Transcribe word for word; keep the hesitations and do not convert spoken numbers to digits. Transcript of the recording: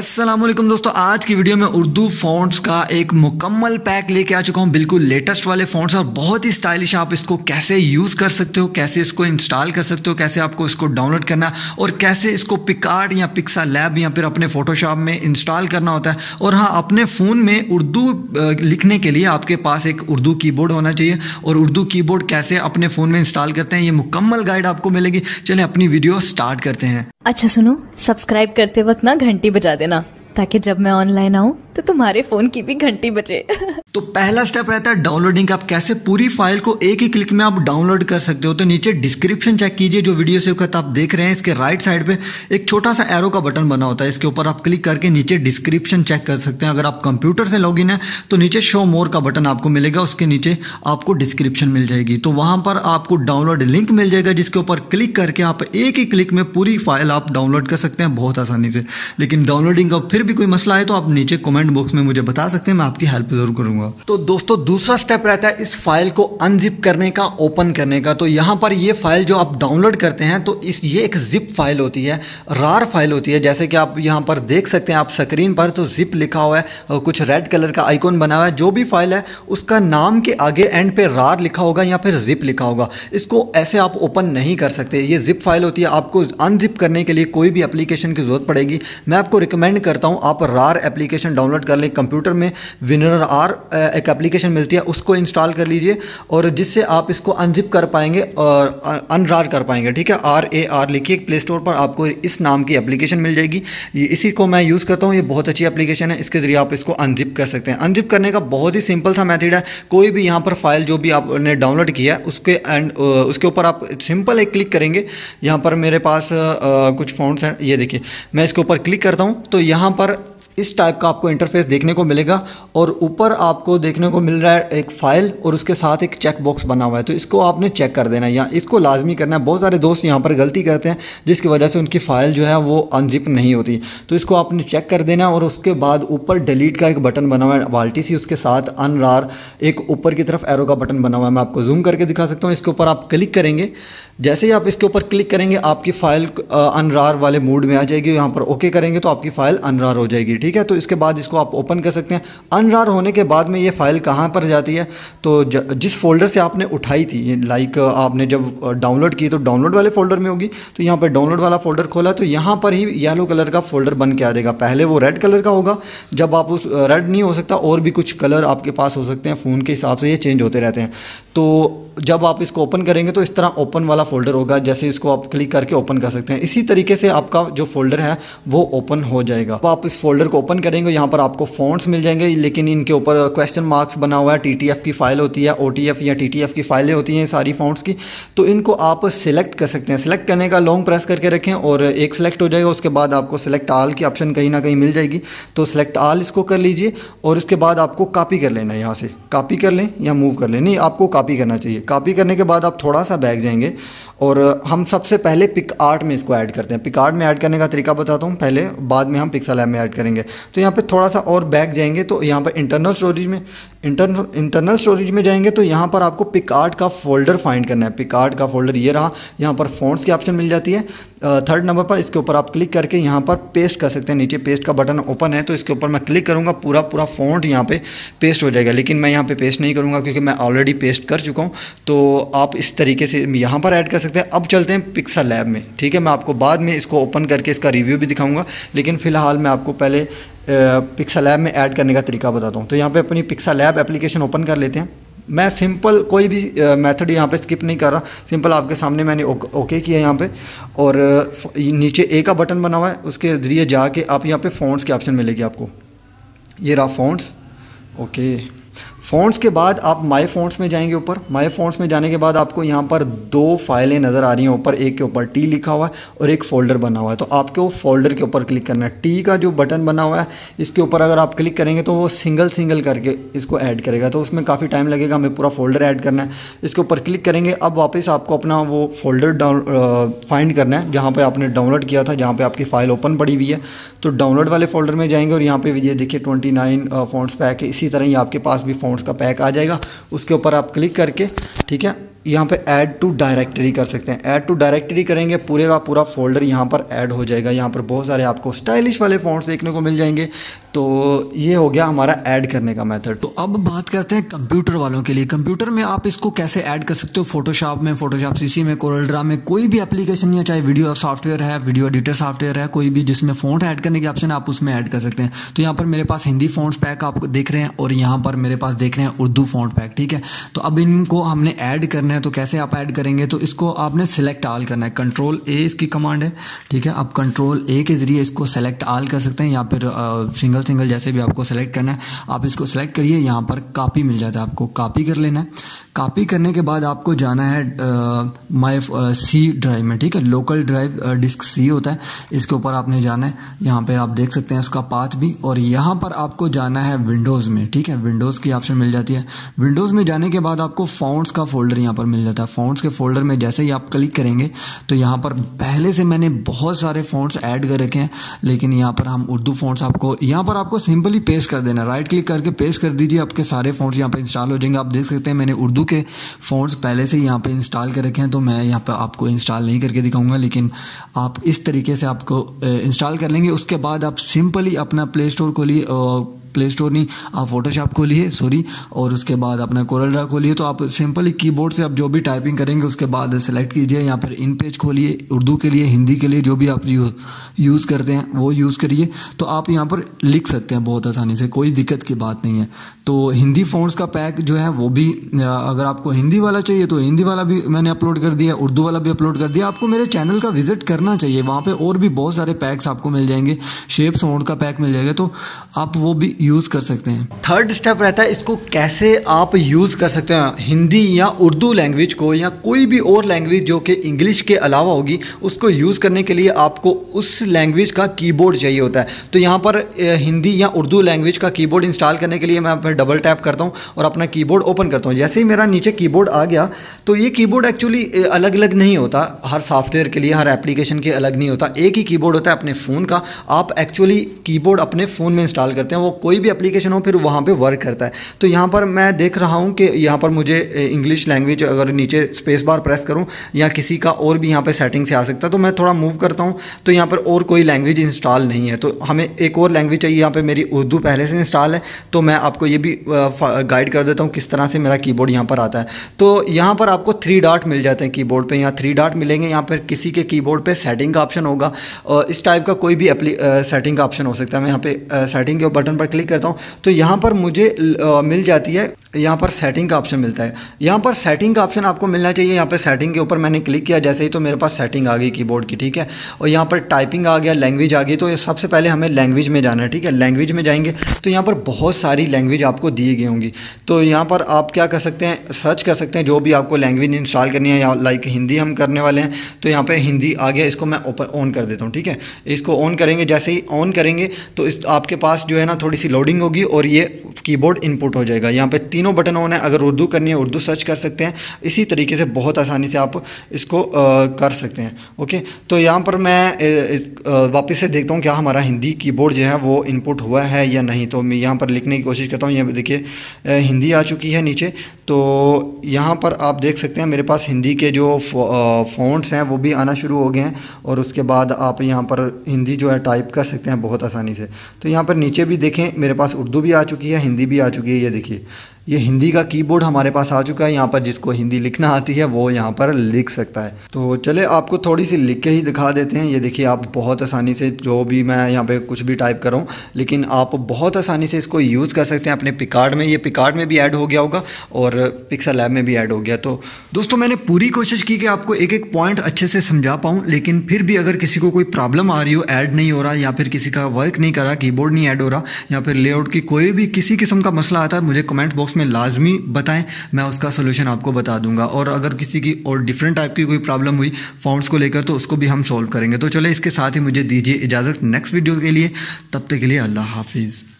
अस्सलामुअलैकुम दोस्तों, आज की वीडियो में उर्दू फ़ॉन्ट्स का एक मुकम्मल पैक लेके आ चुका हूँ। बिल्कुल लेटेस्ट वाले फ़ॉन्ट्स और बहुत ही स्टाइलिश। आप इसको कैसे यूज़ कर सकते हो, कैसे इसको इंस्टॉल कर सकते हो, कैसे आपको इसको डाउनलोड करना और कैसे इसको पिक्सार्ट या पिक्सलैब या फिर अपने फ़ोटोशॉप में इंस्टॉल करना होता है। और हाँ, अपने फ़ोन में उर्दू लिखने के लिए आपके पास एक उर्दू कीबोर्ड होना चाहिए और उर्दू कीबोर्ड कैसे अपने फ़ोन में इंस्टॉल करते हैं, ये मुकम्मल गाइड आपको मिलेगी। चले अपनी वीडियो स्टार्ट करते हैं। अच्छा सुनो, सब्सक्राइब करते वक्त ना घंटी बजा देना ताकि जब मैं ऑनलाइन आऊं तो तुम्हारे फोन की भी घंटी बजे। तो पहला स्टेप रहता है डाउनलोडिंग का। आप कैसे पूरी फाइल को एक ही क्लिक में आप डाउनलोड कर सकते हो, तो नीचे डिस्क्रिप्शन चेक कीजिए। जो वीडियो से वक्त आप देख रहे हैं, इसके राइट साइड पे एक छोटा सा एरो का बटन बना होता है, इसके ऊपर आप क्लिक करके नीचे डिस्क्रिप्शन चेक कर सकते हैं। अगर आप कंप्यूटर से लॉग इन है तो नीचे शो मोर का बटन आपको मिलेगा, उसके नीचे आपको डिस्क्रिप्शन मिल जाएगी। तो वहाँ पर आपको डाउनलोड लिंक मिल जाएगा, जिसके ऊपर क्लिक करके आप एक ही क्लिक में पूरी फाइल आप डाउनलोड कर सकते हैं बहुत आसानी से। लेकिन डाउनलोडिंग का फिर भी कोई मसला है तो आप नीचे कमेंट बॉक्स में मुझे बता सकते हैं, मैं आपकी हेल्प जरूर करूंगा। तो दोस्तों, दूसरा स्टेप रहता है इस फाइल को अनजिप करने का, ओपन करने का। तो यहाँ पर ये फाइल जो आप डाउनलोड करते हैं तो इस ये एक जिप फाइल होती है, रार फाइल होती है, जैसे कि आप यहाँ पर देख सकते हैं आप स्क्रीन पर। तो जिप लिखा हुआ है, कुछ रेड कलर का आइकॉन बना हुआ है। जो भी फाइल है उसका नाम के आगे एंड पे रार लिखा होगा या फिर जिप लिखा होगा। इसको ऐसे आप ओपन नहीं कर सकते, ये जिप फाइल होती है। आपको अनजिप करने के लिए कोई भी एप्लीकेशन की जरूरत पड़ेगी। मैं आपको रिकमेंड करता हूँ आप रार एप्लीकेशन डाउनलोड कर लें। कंप्यूटर में विनर आर एक एप्लीकेशन मिलती है, उसको इंस्टॉल कर लीजिए और जिससे आप इसको अनजिप कर पाएंगे और अनरार कर पाएंगे। ठीक है, आर ए आर लिखिए प्ले स्टोर पर, आपको इस नाम की एप्लीकेशन मिल जाएगी। ये इसी को मैं यूज़ करता हूँ, ये बहुत अच्छी एप्लीकेशन है। इसके ज़रिए आप इसको अनजिप कर सकते हैं। अनजिप करने का बहुत ही सिंपल सा मैथड है। कोई भी यहाँ पर फाइल जो भी आपने डाउनलोड किया उसके एंड उसके ऊपर आप सिंपल एक क्लिक करेंगे। यहाँ पर मेरे पास कुछ फ़ॉन्ट्स हैं, ये देखिए, मैं इसके ऊपर क्लिक करता हूँ तो यहाँ पर इस टाइप का आपको इंटरफेस देखने को मिलेगा और ऊपर आपको देखने को मिल रहा है एक फ़ाइल और उसके साथ एक चेक बॉक्स बना हुआ है। तो इसको आपने चेक कर देना है, या इसको लाजमी करना है। बहुत सारे दोस्त यहाँ पर गलती करते हैं जिसकी वजह से उनकी फ़ाइल जो है वो अनजिप नहीं होती। तो इसको आपने चेक कर देना और उसके बाद ऊपर डिलीट का एक बटन बना हुआ है बाल्टी सी, उसके साथ अनरार एक ऊपर की तरफ एरो का बटन बना हुआ है। मैं आपको जूम करके दिखा सकता हूँ। इसके ऊपर आप क्लिक करेंगे, जैसे ही आप इसके ऊपर क्लिक करेंगे आपकी फ़ाइल अनरार वाले मोड में आ जाएगी। यहाँ पर ओके करेंगे तो आपकी फ़ाइल अनरार हो जाएगी। ठीक है, तो इसके बाद इसको आप ओपन कर सकते हैं। अनरार होने के बाद में ये फ़ाइल कहाँ पर जाती है, तो जिस फोल्डर से आपने उठाई थी, लाइक आपने जब डाउनलोड की तो डाउनलोड वाले फ़ोल्डर में होगी। तो यहाँ पर डाउनलोड वाला फ़ोल्डर खोला तो यहाँ पर ही येलो कलर का फ़ोल्डर बन के आ जाएगा। पहले वो रेड कलर का होगा, जब आप उस रेड नहीं हो सकता, और भी कुछ कलर आपके पास हो सकते हैं, फ़ोन के हिसाब से ये चेंज होते रहते हैं। तो जब आप इसको ओपन करेंगे तो इस तरह ओपन वाला फ़ोल्डर होगा, जैसे इसको आप क्लिक करके ओपन कर सकते हैं। इसी तरीके से आपका जो फोल्डर है वो ओपन हो जाएगा। तो आप इस फोल्डर को ओपन करेंगे, यहाँ पर आपको फ़ॉन्ट्स मिल जाएंगे, लेकिन इनके ऊपर क्वेश्चन मार्क्स बना हुआ है। टीटीएफ की फ़ाइल होती है, ओटीएफ या टीटीएफ की फ़ाइलें होती हैं सारी फ़ॉन्ट्स की। तो इनको आप सिलेक्ट कर सकते हैं। सिलेक्ट करने का लॉन्ग प्रेस करके रखें और एक सेलेक्ट हो जाएगा। उसके बाद आपको सिलेक्ट आल की ऑप्शन कहीं ना कहीं मिल जाएगी, तो सिलेक्ट आल इसको कर लीजिए और उसके बाद आपको कापी कर लेना है। यहाँ से कापी कर लें या मूव कर लें, नहीं आपको कापी करना चाहिए। कापी करने के बाद आप थोड़ा सा बैक जाएंगे और हम सबसे पहले पिकआर्ट में इसको ऐड करते हैं। पिकआर्ट में ऐड करने का तरीका बताता हूँ पहले, बाद में हम पिक्सलैब में ऐड करेंगे। तो यहाँ पे थोड़ा सा और बैक जाएंगे तो यहाँ पर इंटरनल स्टोरेज में इंटरनल इंटरनल स्टोरेज में जाएंगे तो यहाँ पर आपको पिकआर्ट का फोल्डर फाइंड करना है। पिकआर्ट का फोल्डर ये रहा, यहाँ पर फ़ॉन्ट्स की ऑप्शन मिल जाती है थर्ड नंबर पर। इसके ऊपर आप क्लिक करके यहाँ पर पेस्ट कर सकते हैं, नीचे पेस्ट का बटन ओपन है। तो इसके ऊपर मैं क्लिक करूँगा, पूरा पूरा फ़ॉन्ट यहाँ पर पेस्ट हो जाएगा। लेकिन मैं यहाँ पर पेस्ट नहीं करूँगा क्योंकि मैं ऑलरेडी पेस्ट कर चुका हूँ। तो आप इस तरीके से यहाँ पर ऐड कर सकते हैं। अब चलते हैं पिक्सलैब में। ठीक है, मैं आपको बाद में इसको ओपन करके इसका रिव्यू भी दिखाऊँगा, लेकिन फ़िलहाल मैं आपको पहले पिक्सलैब में ऐड करने का तरीका बताता हूँ। तो यहाँ पे अपनी पिक्सलैब एप्लीकेशन ओपन कर लेते हैं। मैं सिंपल कोई भी मेथड यहाँ पे स्किप नहीं कर रहा, सिंपल आपके सामने मैंने ओके किया यहाँ पे और नीचे ए का बटन बना हुआ है, उसके ज़रिए जाके आप यहाँ पे फ़ॉन्ट्स के ऑप्शन मिलेगी आपको। ये रहा फ़ॉन्ट्स, ओके। फ़ॉन्ट्स के बाद आप माय फ़ॉन्ट्स में जाएंगे। ऊपर माय फ़ॉन्ट्स में जाने के बाद आपको यहाँ पर दो फाइलें नज़र आ रही हैं ऊपर, एक के ऊपर टी लिखा हुआ है और एक फ़ोल्डर बना हुआ है। तो आपको फ़ोल्डर के ऊपर क्लिक करना है। टी का जो बटन बना हुआ है इसके ऊपर अगर आप क्लिक करेंगे तो वो सिंगल सिंगल करके इसको ऐड करेगा, तो उसमें काफ़ी टाइम लगेगा, हमें पूरा फ़ोल्डर ऐड करना है। इसके ऊपर क्लिक करेंगे, अब वापस आपको अपना वो फोल्डर डाउन फाइंड करना है जहाँ पर आपने डाउनलोड किया था, जहाँ पर आपकी फ़ाइल ओपन पड़ी हुई है। तो डाउनलोड वाले फोल्डर में जाएंगे और यहाँ पर ये देखिए ट्वेंटी नाइन फ़ॉन्ट्स पैक है। इसी तरह ही आपके पास भी उसका पैक आ जाएगा, उसके ऊपर आप क्लिक करके, ठीक है, यहाँ पे ऐड टू डायरेक्टरी कर सकते हैं। ऐड टू डायरेक्टरी करेंगे पूरे का पूरा फोल्डर यहाँ पर ऐड हो जाएगा। यहाँ पर बहुत सारे आपको स्टाइलिश वाले फॉन्ट्स देखने को मिल जाएंगे। तो ये हो गया हमारा ऐड करने का मेथड। तो अब बात करते हैं कंप्यूटर वालों के लिए। कंप्यूटर में आप इसको कैसे ऐड कर सकते हो फोटोशॉप में, फोटोशॉप सीसी में, कोरल ड्रा में, कोई भी एप्लीकेशन या चाहे वीडियो सॉफ्टवेयर है, वीडियो एडिटर सॉफ्टवेयर है, कोई भी जिसमें फॉन्ट ऐड करने के ऑप्शन आप उसमें ऐड कर सकते हैं। तो यहाँ पर मेरे पास हिंदी फॉन्ट्स पैक आप देख रहे हैं और यहाँ पर मेरे पास देख रहे हैं उर्दू फॉन्ट पैक। ठीक है, तो अब इनको हमने ऐड करना है। तो कैसे आप ऐड करेंगे, तो इसको आपने सेलेक्ट आल करना है। कंट्रोल ए इसकी कमांड है। ठीक है, आप कंट्रोल ए के जरिए इसको सेलेक्ट आल कर सकते हैं या फिर सिंगल सिंगल जैसे भी आपको सेलेक्ट करना है। आप इसको सेलेक्ट करिए, यहाँ पर कॉपी मिल जाता है, आपको कॉपी कर लेना है। कॉपी करने के बाद आपको जाना है माय सी ड्राइव में। ठीक है, लोकल ड्राइव डिस्क सी होता है, इसके ऊपर आपने जाना है। यहाँ पर आप देख सकते हैं उसका पाथ भी, और यहाँ पर आपको जाना है विंडोज़ में। ठीक है, विंडोज़ की ऑप्शन मिल जाती है। विंडोज़ में जाने के बाद आपको फॉन्ट्स का फोल्डर यहाँ पर मिल जाता है। फॉन्ट्स के फोल्डर में जैसे ही आप क्लिक करेंगे तो यहाँ पर पहले से मैंने बहुत सारे फॉन्ट्स ऐड कर रखे हैं, लेकिन यहाँ पर हम उर्दू फॉन्ट्स आपको यहाँ पर आपको सिंपली पेस्ट कर देना। राइट क्लिक करके पेस्ट कर दीजिए, आपके सारे फॉन्ट्स यहाँ पर इंस्टॉल हो जाएंगे। आप देख सकते हैं मैंने उर्दू के फॉन्ट्स पहले से यहाँ पर इंस्टॉल कर रखे हैं, तो मैं यहाँ पर आपको इंस्टॉल नहीं करके दिखाऊंगा, लेकिन आप इस तरीके से आपको इंस्टॉल कर लेंगे। उसके बाद आप सिंपली अपना प्ले स्टोर खोलिए, प्ले स्टोर नहीं, आप फोटोशॉप खोलिए, सॉरी, और उसके बाद अपना कोरल ड्रा खोलिए। तो आप सिंपली कीबोर्ड से आप जो भी टाइपिंग करेंगे उसके बाद सेलेक्ट कीजिए। यहाँ पर इन पेज खोलिए, उर्दू के लिए, हिंदी के लिए, जो भी आप यूज़ यूज़ करते हैं वो यूज़ करिए। तो आप यहाँ पर लिख सकते हैं बहुत आसानी से, कोई दिक्कत की बात नहीं है। तो हिंदी फॉन्ट्स का पैक जो है वो भी, अगर आपको हिंदी वाला चाहिए तो हिंदी वाला भी मैंने अपलोड कर दिया, उर्दू वाला भी अपलोड कर दिया। आपको मेरे चैनल का विजिट करना चाहिए, वहाँ पर और भी बहुत सारे पैक्स आपको मिल जाएंगे, शेप्स फॉन्ट का पैक मिल जाएगा, तो आप वो भी यूज़ कर सकते हैं। थर्ड स्टेप रहता है इसको कैसे आप यूज़ कर सकते हैं हिंदी या उर्दू लैंग्वेज को, या कोई भी और लैंग्वेज जो कि इंग्लिश के अलावा होगी, उसको यूज़ करने के लिए आपको उस लैंग्वेज का कीबोर्ड चाहिए होता है। तो यहाँ पर हिंदी या उर्दू लैंग्वेज का कीबोर्ड इंस्टॉल करने के लिए मैं अपना डबल टैप करता हूँ और अपना कीबोर्ड ओपन करता हूँ। जैसे ही मेरा नीचे कीबोर्ड आ गया, तो ये कीबोर्ड एक्चुअली अलग अलग नहीं होता, हर सॉफ्टवेयर के लिए, हर एप्लीकेशन के अलग नहीं होता, एक ही कीबोर्ड होता है अपने फ़ोन का। आप एक्चुअली कीबोर्ड अपने फ़ोन में इंस्टॉल करते हैं, वो कोई भी एप्लीकेशन हो फिर वहाँ पे वर्क करता है। तो यहाँ पर मैं देख रहा हूँ कि यहाँ पर मुझे इंग्लिश लैंग्वेज, अगर नीचे स्पेस बार प्रेस करूँ या किसी का और भी यहाँ पे सेटिंग से आ सकता है, तो मैं थोड़ा मूव करता हूँ तो यहाँ पर और कोई लैंग्वेज इंस्टॉल नहीं है। तो हमें एक और लैंग्वेज चाहिए, यहाँ पर मेरी उर्दू पहले से इंस्टॉल है, तो मैं आपको ये भी गाइड कर देता हूँ किस तरह से मेरा कीबोर्ड यहाँ पर आता है। तो यहाँ पर आपको थ्री डॉट मिल जाते हैं कीबोर्ड पर, यहाँ थ्री डॉट मिलेंगे। यहाँ पर किसी के कीबोर्ड पर सेटिंग का ऑप्शन होगा, इस टाइप का कोई भी सेटिंग का ऑप्शन हो सकता है। मैं यहाँ पर सेटिंग के बटन पर क्लिक करता हूँ तो यहाँ पर मुझे आ, मिल जाती है, यहाँ पर सेटिंग का ऑप्शन मिलता है। यहाँ पर सेटिंग का ऑप्शन आपको मिलना चाहिए। यहाँ पर सेटिंग के ऊपर मैंने क्लिक किया, जैसे ही तो मेरे पास सेटिंग आ गई कीबोर्ड की। ठीक है, और यहाँ पर टाइपिंग आ गया, लैंग्वेज आ गई। तो सबसे पहले हमें लैंग्वेज में जाना है। ठीक है, लैंग्वेज में जाएंगे तो यहाँ पर बहुत सारी लैंग्वेज आपको दी गई होंगी। तो यहाँ पर आप क्या कर सकते हैं, सर्च कर सकते हैं जो भी आपको लैंग्वेज इंस्टॉल करनी है। या लाइक हिंदी हम करने वाले हैं, तो यहाँ पर हिंदी आ गया, इसको मैं ऑन कर देता हूँ। ठीक है, इसको ऑन करेंगे, जैसे ही ऑन करेंगे तो इस आपके पास जो है ना थोड़ी सी लोडिंग होगी और ये कीबोर्ड इनपुट हो जाएगा। यहाँ पे तीनों बटन ऑन है, अगर उर्दू करनी है उर्दू सर्च कर सकते हैं। इसी तरीके से बहुत आसानी से आप इसको आ, कर सकते हैं। ओके, तो यहाँ पर मैं वापस से देखता हूँ क्या हमारा हिंदी कीबोर्ड जो है वो इनपुट हुआ है या नहीं। तो मैं यहाँ पर लिखने की कोशिश करता हूँ। यहाँ पर देखिए हिंदी आ चुकी है नीचे, तो यहाँ पर आप देख सकते हैं मेरे पास हिंदी के जो फॉन्ट्स हैं वो भी आना शुरू हो गए हैं। और उसके बाद आप यहाँ पर हिंदी जो है टाइप कर सकते हैं बहुत आसानी से। तो यहाँ पर नीचे भी देखें मेरे पास उर्दू भी आ चुकी है, हिंदी भी आ चुकी है। ये देखिए, ये हिंदी का कीबोर्ड हमारे पास आ चुका है। यहाँ पर जिसको हिंदी लिखना आती है वो यहाँ पर लिख सकता है। तो चले आपको थोड़ी सी लिख के ही दिखा देते हैं। ये देखिए, आप बहुत आसानी से जो भी मैं यहाँ पे कुछ भी टाइप कर रहा हूँ, लेकिन आप बहुत आसानी से इसको यूज़ कर सकते हैं अपने पिक्सार्ट में। ये पिक्सार्ट में भी ऐड हो गया होगा और पिक्सलैब में भी ऐड हो गया। तो दोस्तों, मैंने पूरी कोशिश की कि आपको एक एक पॉइंट अच्छे से समझा पाऊँ, लेकिन फिर भी अगर किसी को कोई प्रॉब्लम आ रही हो, ऐड नहीं हो रहा, या फिर किसी का वर्क नहीं कर रहा, कीबोर्ड नहीं ऐड हो रहा, या फिर लेआउट की कोई भी किसी किस्म का मसला आता है, मुझे कमेंट बॉक्स में लाजमी बताएं, मैं उसका सोल्यूशन आपको बता दूंगा। और अगर किसी की और डिफरेंट टाइप की कोई प्रॉब्लम हुई फॉन्ट्स को लेकर, तो उसको भी हम सॉल्व करेंगे। तो चले, इसके साथ ही मुझे दीजिए इजाज़त नेक्स्ट वीडियो के लिए। तब तक के लिए अल्लाह हाफिज़।